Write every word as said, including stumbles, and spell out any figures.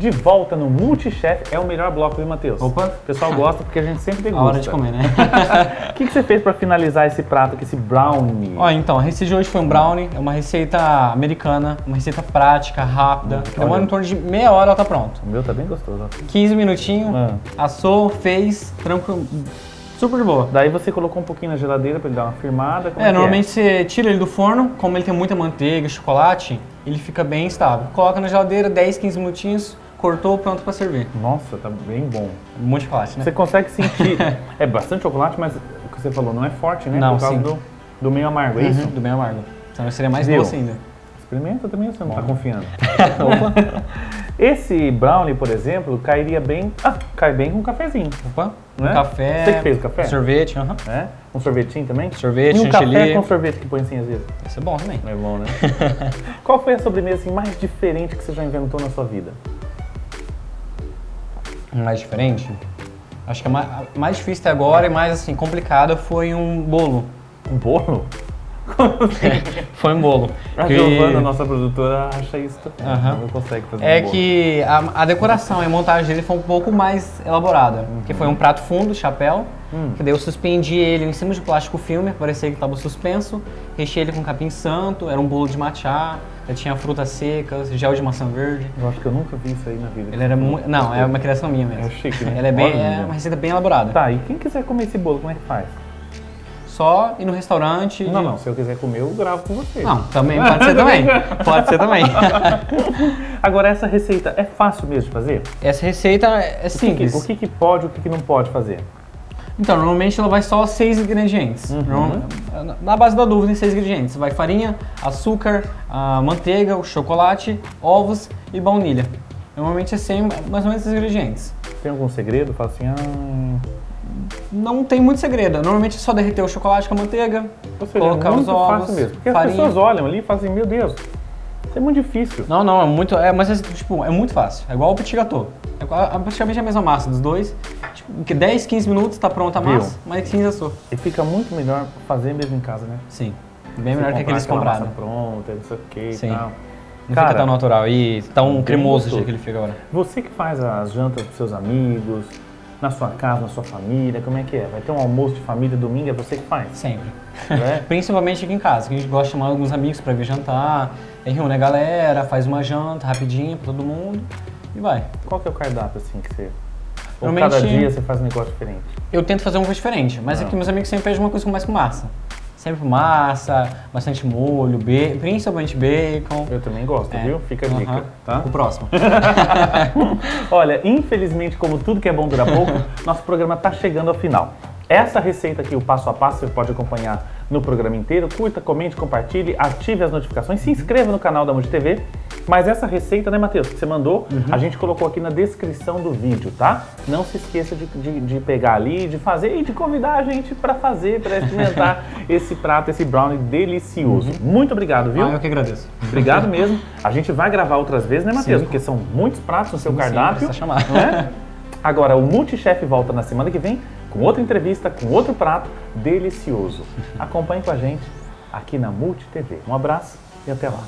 de volta no Multi-Chef. É o melhor bloco, viu, Matheus? Opa! O pessoal gosta porque a gente sempre tem gosto. Hora de comer, né? O que, que você fez para finalizar esse prato aqui, esse brownie? Ó, então, a receita de hoje foi um brownie, é uma receita americana, uma receita prática, rápida. Demora em torno de meia hora, ela tá pronta. O meu tá bem gostoso. Ó. quinze minutinhos, ah. assou, fez, tranquilo. Super de boa. Daí você colocou um pouquinho na geladeira para ele dar uma firmada. Como é, é, normalmente você tira ele do forno, como ele tem muita manteiga, chocolate, ele fica bem estável. Coloca na geladeira, dez, quinze minutinhos, cortou, pronto para servir. Nossa, tá bem bom. Muito chocolate, né? Você consegue sentir, é bastante chocolate, mas o que você falou, não é forte, né? Não, por causa do, do meio amargo, é uhum, isso? Do meio amargo. Então seria mais doce ainda. Experimenta também, você não tá confiando. Opa. Esse brownie, por exemplo, cairia bem... Ah, cai bem com um cafezinho. Opa, né? Um café... Você que fez o café? Um sorvete, aham. Uh-huh. É? Um sorvetinho também? Sorvete, e um chantilly. Café com sorvete que põe assim às vezes? Isso é bom também. É bom, né? Qual foi a sobremesa assim, mais diferente que você já inventou na sua vida? Mais diferente? Acho que a mais, a mais difícil até agora e mais assim, complicada foi um bolo. Um bolo? É, foi um bolo. A que... Giovana, nossa produtora, acha isso também. Uhum. Não consegue fazer É um bolo. que a, a decoração e a montagem dele foi um pouco mais elaborada. Uhum. Que foi um prato fundo, chapéu, uhum. que daí eu suspendi ele em cima de plástico filme, parecia que estava suspenso. Recheei ele com capim-santo, era um bolo de matcha, tinha frutas secas, gel de maçã verde. Eu acho que eu nunca vi isso aí na vida. Ele era muito... Não, é uma criação minha mesmo. É chique, né? Ela é, bem, é uma receita bem elaborada. Tá, e quem quiser comer esse bolo, como é que faz? Só ir no restaurante... Não, de... não, se eu quiser comer, eu gravo com você. Não, também, pode ser também, pode ser também. Agora, essa receita é fácil mesmo de fazer? Essa receita é o simples. Que, o que, que pode e o que, que não pode fazer? Então, normalmente ela vai só seis ingredientes. Uhum. Na base da dúvida, em seis ingredientes. Vai farinha, açúcar, a manteiga, o chocolate, ovos e baunilha. Normalmente é sem mais ou menos esses ingredientes. Tem algum segredo? Fala assim... Ah... Não tem muito segredo. Normalmente é só derreter o chocolate com a manteiga, Ou seja, colocar é muito os ovos, fácil mesmo. Porque farinha. As pessoas olham ali e fazem, meu Deus, isso é muito difícil. Não, não, é muito, é, mas é, tipo, é muito fácil. É igual o petit gâteau. É praticamente a mesma massa dos dois. Tipo, dez, quinze minutos tá pronta a massa, mas quinze assou. E fica muito melhor fazer mesmo em casa, né? Sim, bem melhor que aqueles comprados. Massa pronta, não sei o que e tal. Não Cara, fica tão natural e tão cremoso que ele fica agora. Você que faz as jantas dos seus amigos, na sua casa, na sua família, como é que é? Vai ter um almoço de família domingo, é você que faz? Sempre. É? Principalmente aqui em casa, que a gente gosta de chamar alguns amigos para vir jantar, aí reúne a galera, faz uma janta rapidinho para todo mundo e vai. Qual que é o cardápio assim que você... Ou cada dia você faz um negócio diferente? Eu tento fazer uma coisa diferente, mas aqui meus amigos sempre pedem uma coisa mais com massa. Sempre massa, bastante molho, bacon, principalmente bacon. Eu também gosto, é. viu? Fica a dica, uhum. tá? O próximo. Olha, infelizmente, como tudo que é bom dura pouco, nosso programa está chegando ao final. Essa receita aqui, o passo a passo, você pode acompanhar no programa inteiro. Curta, comente, compartilhe, ative as notificações, se inscreva no canal da MultiTV. Mas essa receita, né, Matheus, que você mandou, uhum. a gente colocou aqui na descrição do vídeo, tá? Não se esqueça de, de, de pegar ali, de fazer e de convidar a gente para fazer, para experimentar esse prato, esse brownie delicioso. Uhum. Muito obrigado, viu? Ah, eu que agradeço. Obrigado mesmo. A gente vai gravar outras vezes, né, Matheus? Sim. Porque são muitos pratos no seu sim, cardápio. Sim, precisa chamar. Né? Agora, o Multi-Chef volta na semana que vem com outra entrevista, com outro prato delicioso. Acompanhe com a gente aqui na MultiTV. Um abraço e até lá.